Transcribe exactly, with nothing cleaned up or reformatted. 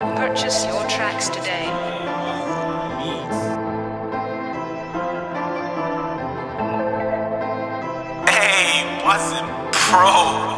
Purchase your tracks today. Hey, Buzzin Pro.